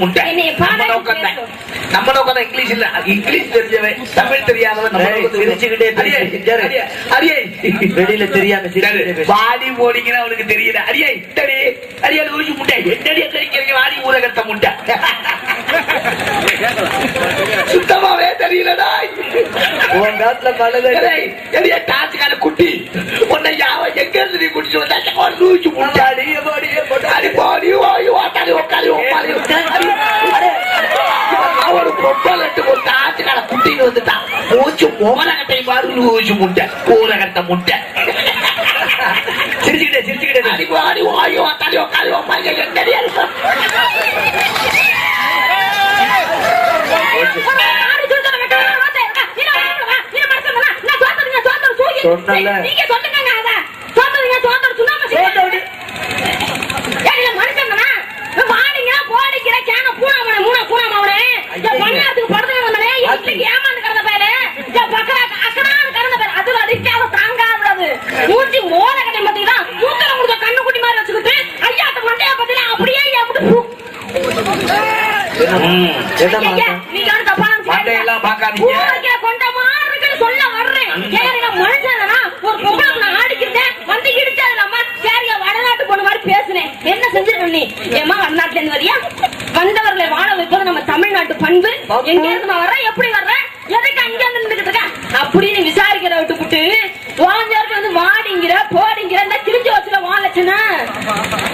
نمنوكا انجلش انجلش تامل تريانا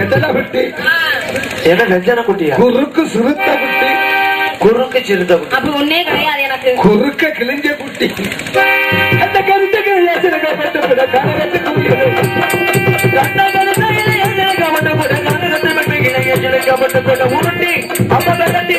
பெட்டலா குட்டி ஏதா வெஞ்சன குட்டியா குறுக்கு சுருத்த குட்டி குறுக்கு சிறுத்த குட்டி அப்ப ஒண்ணே கிடையாது எனக்கு குறுக்கு கிழிஞ்ச குட்டி அந்த கருத்துக்கு லேசன கப்பட்ட பட காரணத்து குட்டி கண்ணா படுதா இல்ல என்ன கவட்ட பட காரணத்து பட்ட கிளைய சிலக்க பட்ட பட உருட்டி அப்ப தட்டி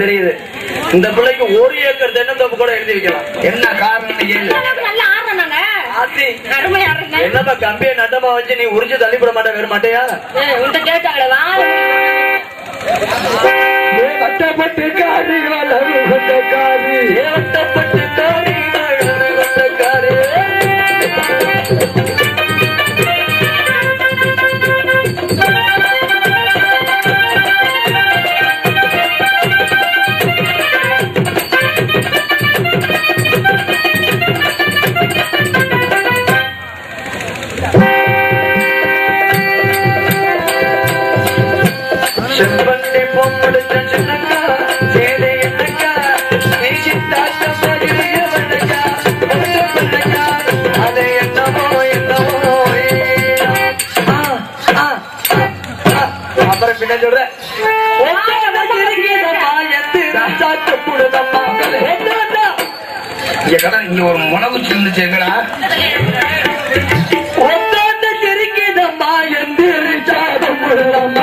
தெரியுது இந்த பிள்ளைக்கு ஒரு ஏக்கர் தென்னை தோப்பு கூட எழுதி வைக்கலாம். என்ன காரணம்? என்னப்பா கம்பிய நட்டமா வச்சு நீ உரிச்சு தள்ளிவிட மாட்டா வேற மாட்டையா? ஒரு உணவு இருந்துச்சு எங்கடா ஒத்தாண்ட தெரிக்கதம்மா என்று